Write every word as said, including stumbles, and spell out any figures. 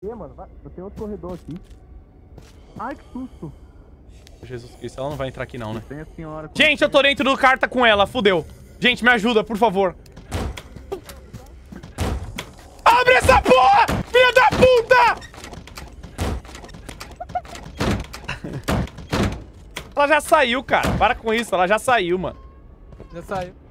E, mano, vai. Eu tenho outro corredor aqui. Ai, que susto. Jesus Cristo, ela não vai entrar aqui não, né? Tem a senhora... Gente, eu tô dentro do carta com ela, fudeu. Gente, me ajuda, por favor. Abre essa porra, filha da puta! Ela já saiu, cara. Para com isso, ela já saiu, mano. Já saiu.